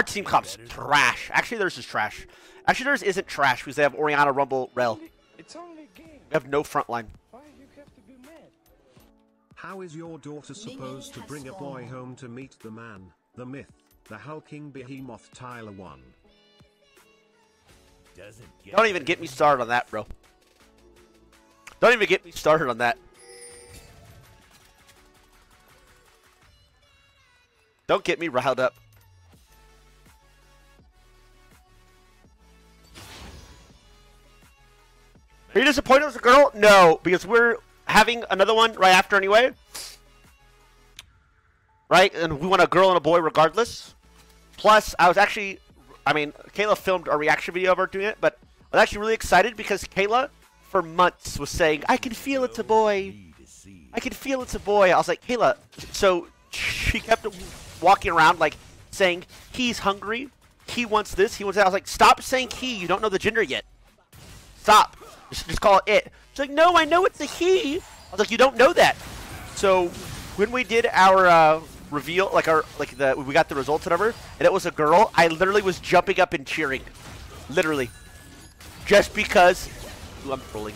Our team comp's trash. Actually, theirs is trash. Actually, theirs isn't trash because they have Oriana, Rumble, Rel. It's only a game. They have no frontline. Why you have to be mad? How is your daughter supposed to bring a boy home to meet the man, the myth, the hulking behemoth Tyler One? Don't even get me started on that, bro. Don't even get me started on that. Don't get me riled up. Are you disappointed with the girl? No, because we're having another one right after anyway. Right? And we want a girl and a boy regardless. Plus, I was actually... I mean, Kayla filmed a reaction video of her doing it, but I was actually really excited because Kayla, for months, was saying, I can feel it's a boy. I can feel it's a boy. I was like, Kayla. So she kept walking around, like, saying, he's hungry. He wants this. He wants that. I was like, stop saying he. You don't know the gender yet. Stop. Just call it it. She's like, no, I know it's a he. I was like, you don't know that. So when we did our reveal, like our we got the results and whatever, and it was a girl, I literally was jumping up and cheering. Literally. Just because. Ooh, I'm rolling.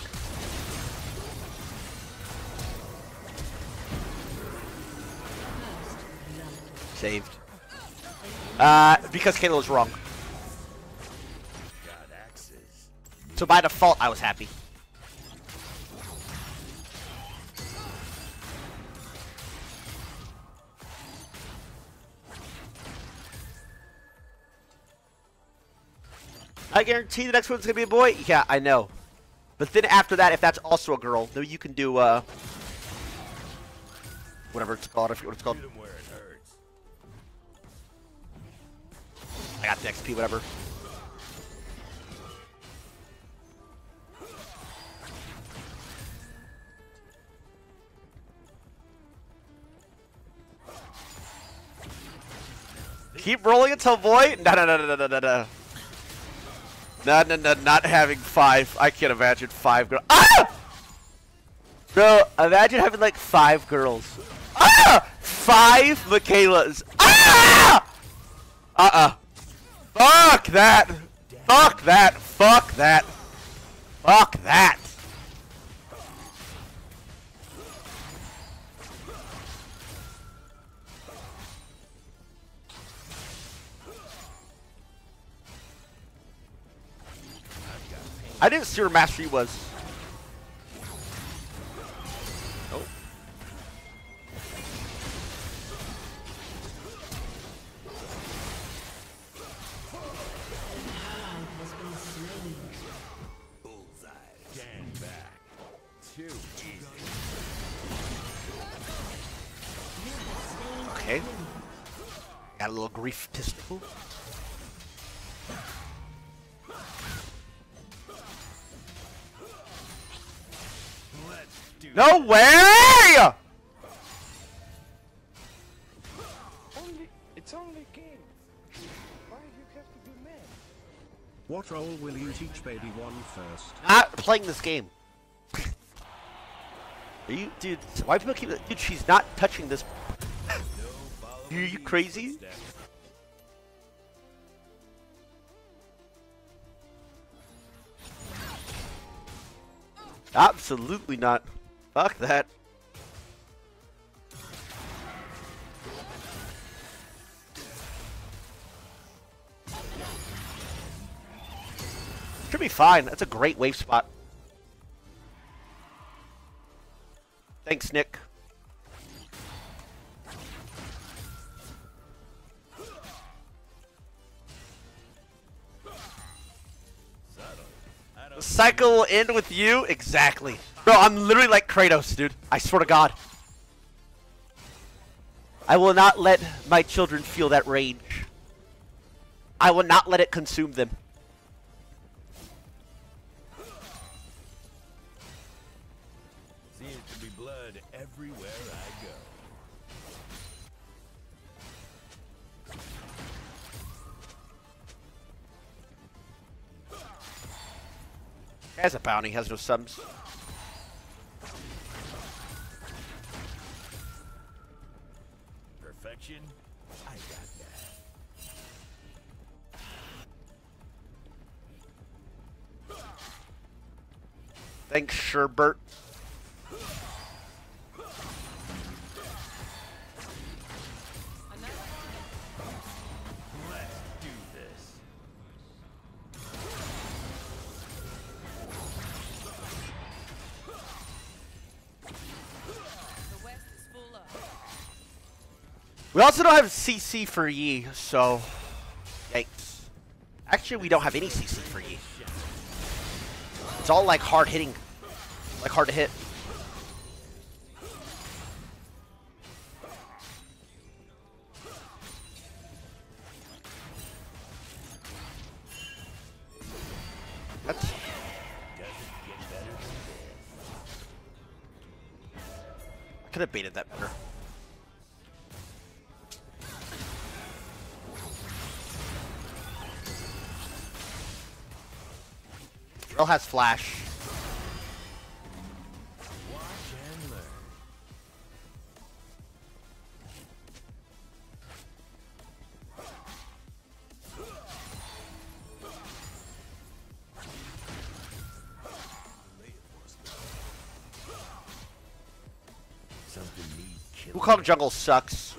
Saved. Because Kayla was wrong. So by default, I was happy. I guarantee the next one's gonna be a boy. Yeah, I know. But then after that, if that's also a girl, then you can do whatever it's called. I forget what it's called. I got the XP, whatever. Keep rolling until boy? No, not having five. I can't imagine five girls. Ah! Bro, imagine having like five girls. Ah! Five Michaelas. Ah! Fuck that. Fuck that. Fuck that. Fuck that. I didn't see where Master Yi was. Nope. Bullseye. Stand back. Too easy. Okay. Got a little grief pistol. No way! It's only game. Why do you have to be mad? What role will you teach baby one first? Not playing this game. Are you, dude? Why do people keep that? Dude, she's not touching this. Are you crazy? Absolutely not. Fuck that. Should be fine. That's a great wave spot. Thanks, Nick. The cycle will end with you? Exactly. Bro, I'm literally like Kratos, dude. I swear to God. I will not let my children feel that rage. I will not let it consume them. Seems to be blood everywhere I go. Has a bounty, has no subs. Perfection. I got that. Thanks, Sherbert. We also don't have CC for Yi, so yikes. Actually, we don't have any CC for Yi. It's all like hard hitting, like hard to hit. That's I could have baited that better. Drill has flash. Wukong jungle sucks.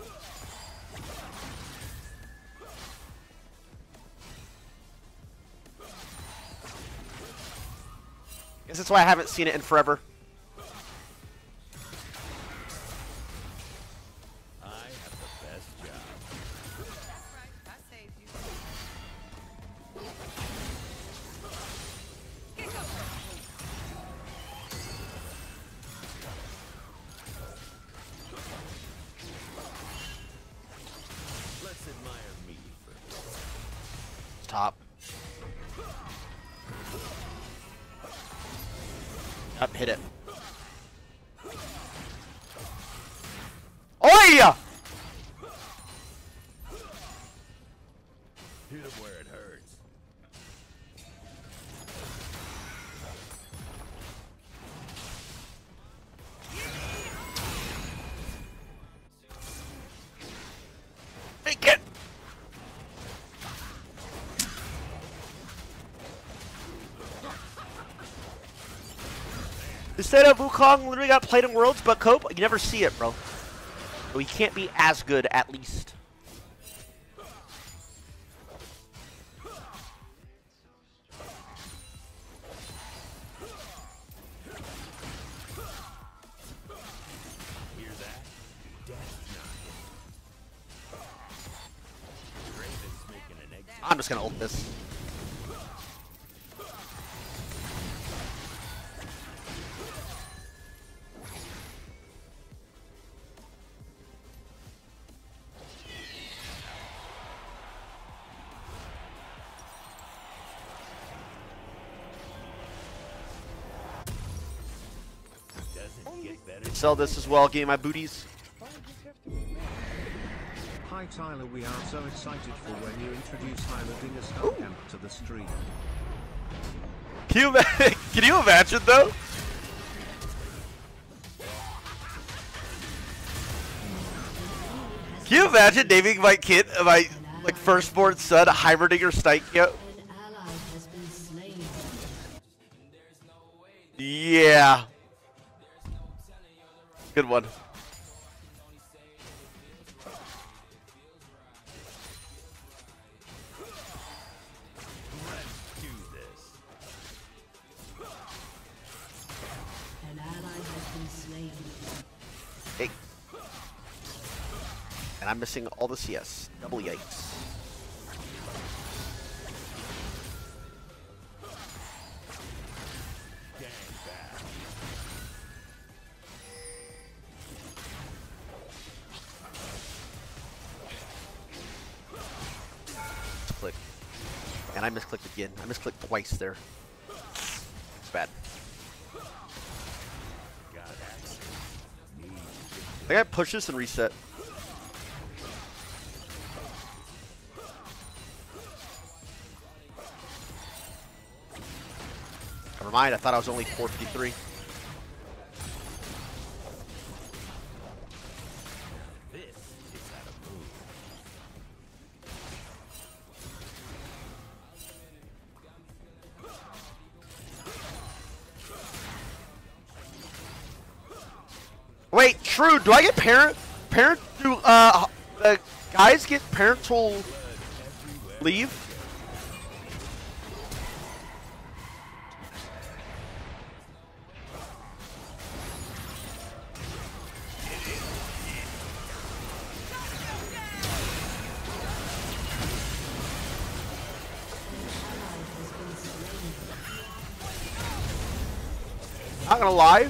That's why I haven't seen it in forever. I have the best job. That's right. I saved you. Get up. Let's admire me first. Top. Up, hit it. Oh yeah! Hit it where it hurts. Take it. Instead of Wukong literally got played in Worlds, but Cope, you never see it, bro. So he can't be as good, at least. Hear that? Draven's making an exit. I'm just gonna ult this. Sell this as well, get my booties. Hi Tyler, we are so excited for when you introduce Hyberdinger Hubcamp to the stream. Can you imagine though? Can you imagine naming my kid, my like firstborn son, Hyberdinger Steinkyo? Yeah. Good one. Let's do this. An ally has been slain. Hey. And I'm missing all the CS. Double yikes. I misclicked again. I misclicked twice there. It's bad. I gotta push this and reset. Never mind, I thought I was only 453. True. Do I get parent? Do the guys get parental leave? Not gonna lie.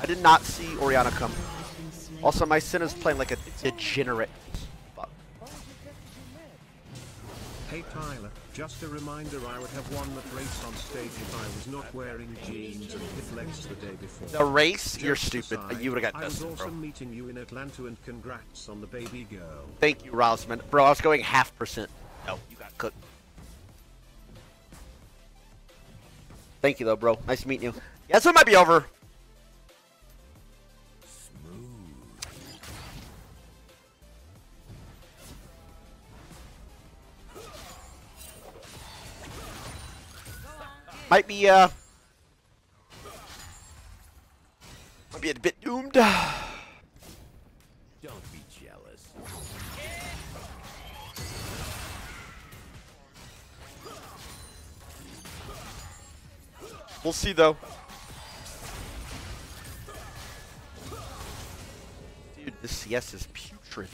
I did not see Oriana come. Also, my Sin is playing like a degenerate. Fuck. Hey Tyler, just a reminder, I would have won that race on stage if I was not wearing jeans and hip legs the day before. The race? You're stupid. You would have got dusted, bro. I was also meeting you in Atlanta, and congrats on the baby girl. Thank you, Rosman. Bro, I was going 0.5%. No, you got cooked. Thank you though, bro. Nice meeting you. Yeah, this one might be over. Might be a bit doomed. Don't be jealous. We'll see though. Dude, this CS is putrid.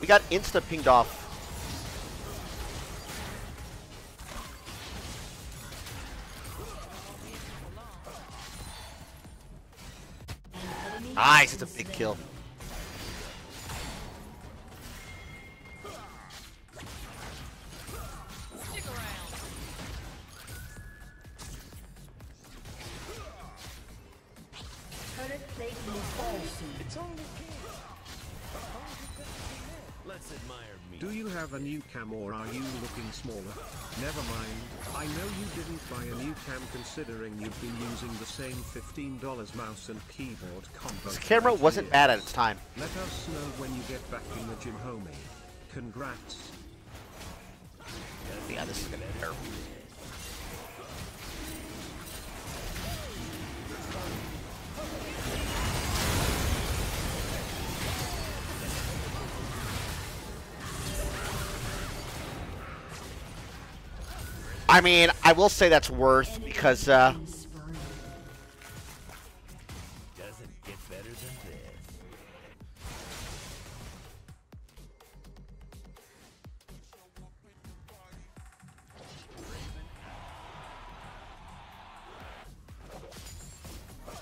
We got insta pinged off. Nice, it's a big kill. A new cam, or are you looking smaller? Never mind, I know you didn't buy a new cam considering you've been using the same $15 mouse and keyboard combo. This camera wasn't bad at its time. Let us know when you get back in the gym, homie. Congrats. Yeah, this is gonna hurt. I mean, I will say that's worth, because, doesn't get better than this.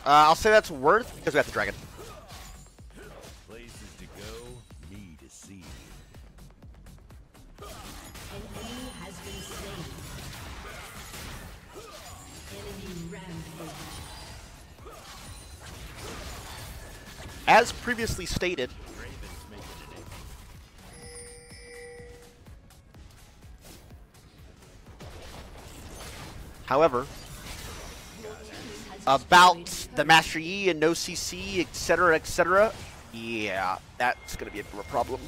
I'll say that's worth, because we have the dragon. Places to go, me to see. Enemy has been slain. As previously stated, however, about the Master Yi and no CC, etc., etc., yeah, that's gonna be a problem.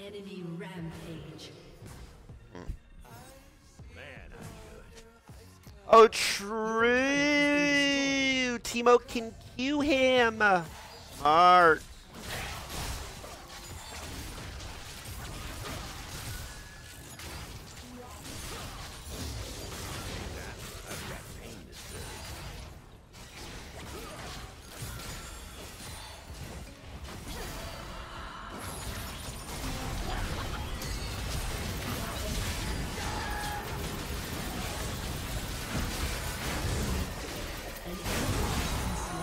Enemy rampage. Man, I'm good. Oh, true. Teemo can Q him. Smart.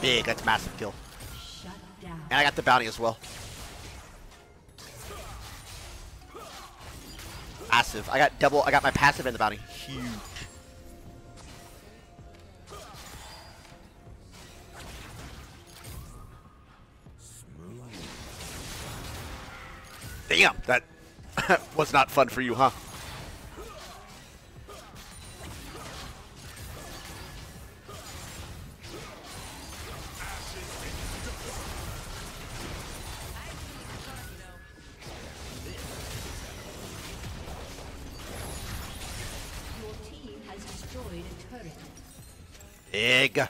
Big, that's a massive kill. Shut down. And I got the bounty as well. Passive. I got double. I got my passive and the bounty. Huge. Damn, that was not fun for you, huh? Big.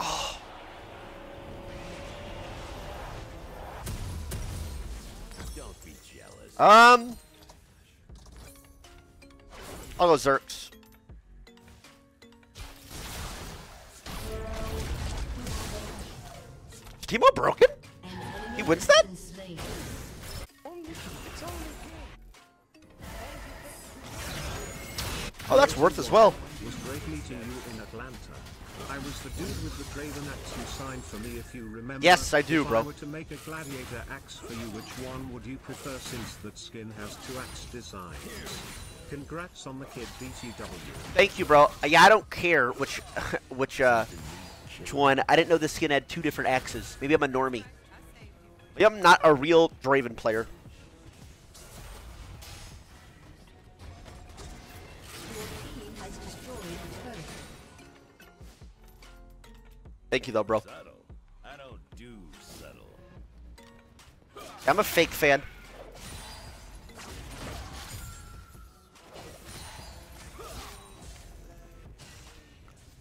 Oh. Don't be jealous. I'll go Zerks. Is Teemo broken? He wins that? Oh, that's worth as well. Was great meeting you in Atlanta. I was the dude with the Draven axe you signed for me, if you remember. Yes, I do, bro. If I were to make a gladiator axe for you, which one would you prefer, since that skin has two axe designs? Congrats on the kid, BTW. Thank you, bro. Yeah, I don't care which one. I didn't know this skin had two different axes. Maybe I'm a normie. Maybe I'm not a real Draven player. Thank you though, bro. I don't do subtle. I'm a fake fan.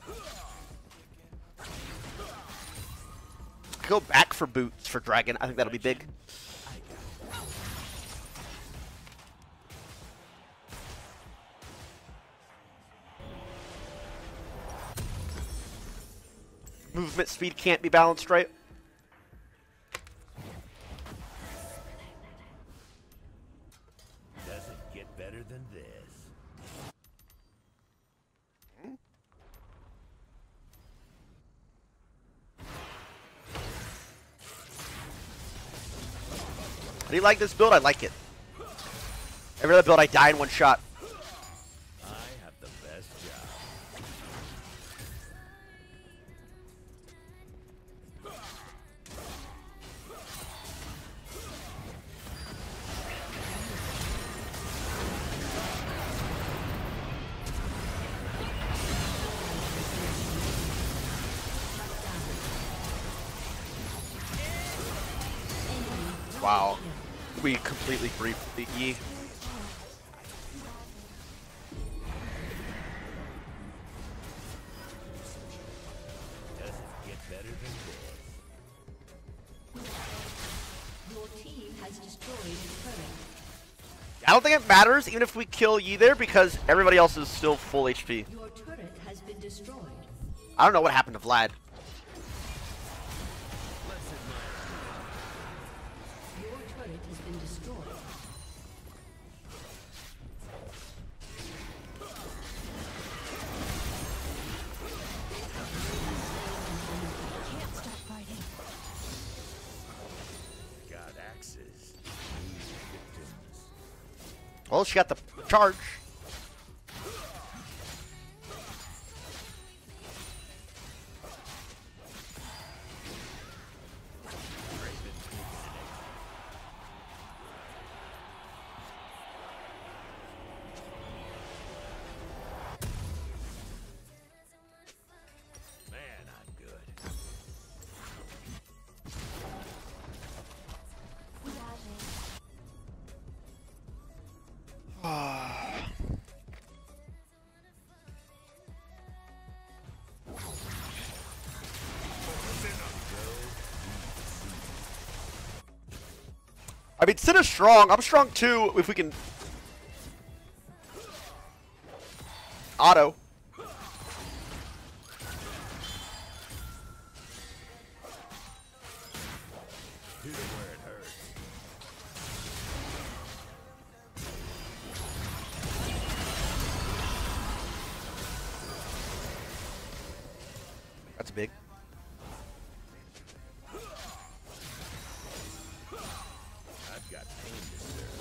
I go back for boots for Dragon. I think that'll be big. Movement speed can't be balanced right. Doesn't get better than this. Hmm? I do like this build. I like it. Every other build I die in one shot. Wow, we completely briefed the Yi. I don't think it matters even if we kill Yi there, because everybody else is still full HP. Your turret has been destroyed. I don't know what happened to Vlad. Well, she got the charge. I mean, Cinna's strong. I'm strong too, if we can auto. big. I've got pain to serve.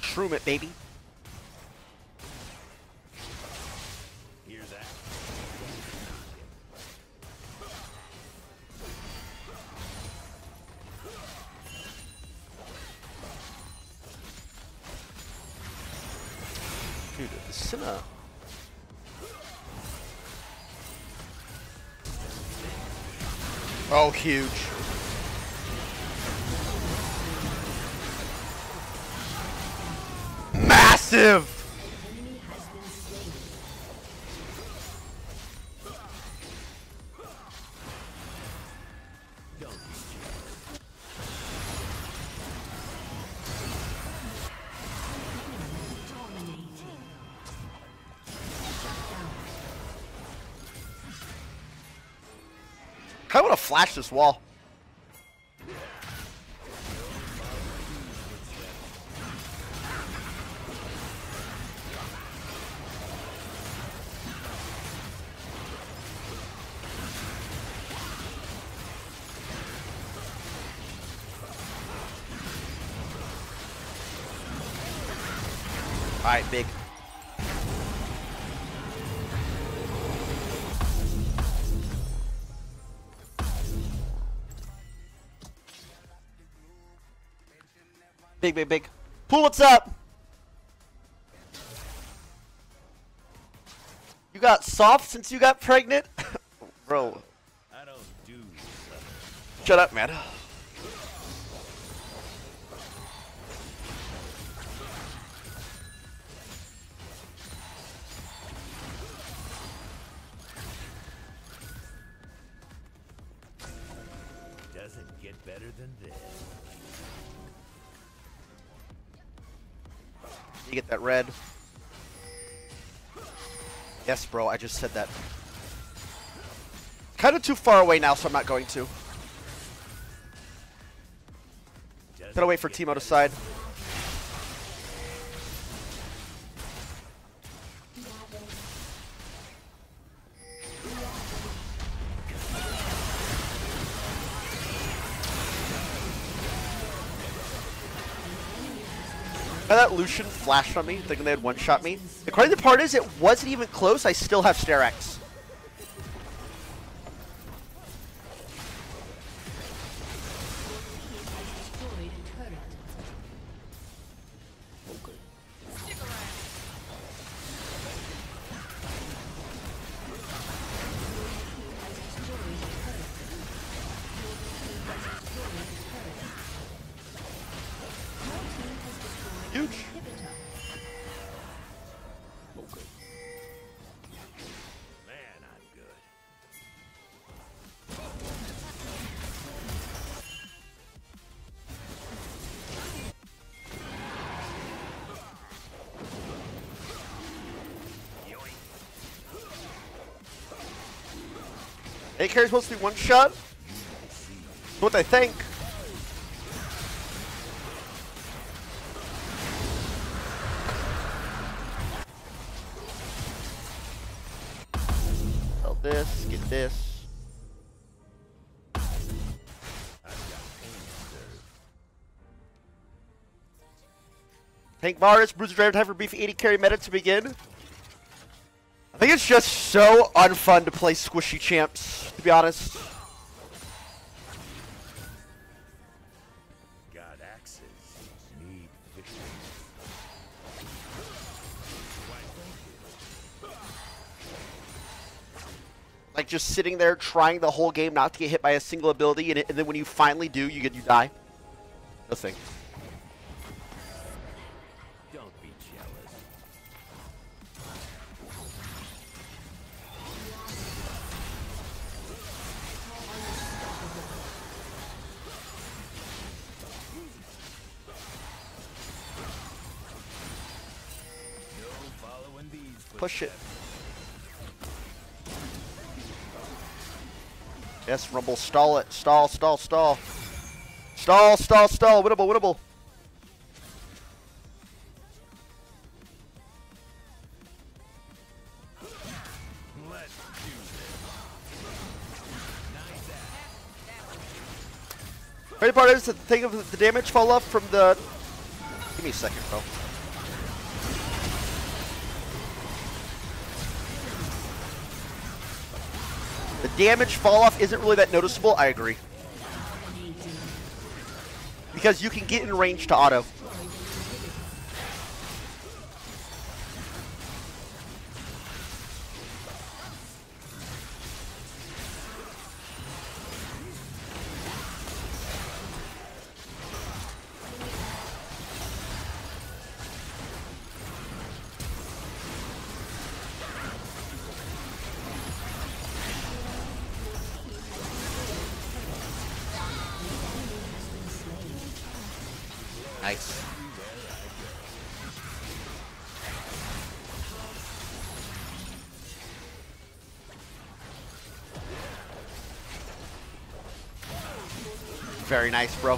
Shroom it, baby. Hear that? Dude, the Cinna. Oh, huge. Massive! I want to flash this wall. All right, big. Big, big, big. Pool, what's up? You got soft since you got pregnant? Bro. I don't do stuff. Shut up, man. Doesn't get better than this. You get that red. Yes, bro, I just said that. Kind of too far away now, so I'm not going to. Gotta wait for Teemo to side. I thought Lucian flashed on me, thinking they had one-shot me. The crazy part is, it wasn't even close. I still have Stare Axe. Huge. Oh, good. Man, I'm good. Hey, carries supposed to be one shot? What I think. This, get this. I've got Hank Morris, Bruiser Draven, time for beefy 80 carry meta to begin. I think it's just so unfun to play squishy champs, to be honest. Got axes. Need victory. Like just sitting there trying the whole game not to get hit by a single ability, and then when you finally do, you die. Nothing. Don't be jealous. No following these. Push it. Yes, Rumble, stall it. Stall. Stall, stall, stall. Winnable, winnable. Great part is to think of the damage fall off from the... Give me a second, bro. The damage fall off isn't really that noticeable. I agree. Because you can get in range to auto. Nice. Very nice, bro.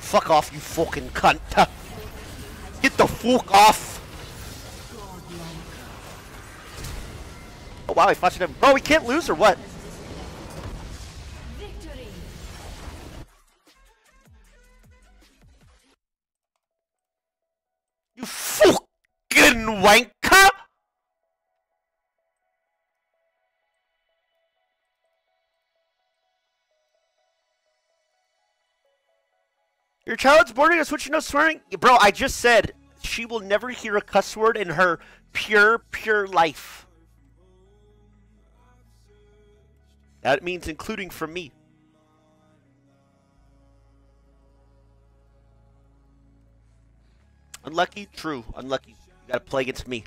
Fuck off, you fucking cunt. Get the fuck off! Oh wow, he flashed him. Bro, we can't lose or what? Victory. You fucking wanker! Your child's boarding a switch and no swearing? Bro, I just said she will never hear a cuss word in her pure life. That means including from me. Unlucky? True. Unlucky. You gotta play against me.